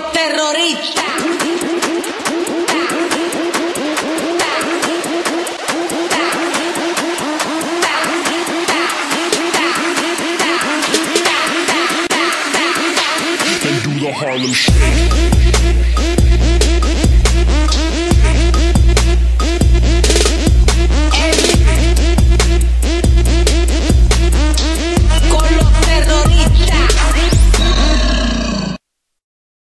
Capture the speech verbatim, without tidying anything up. los terroristas. They do the Harlem Shake.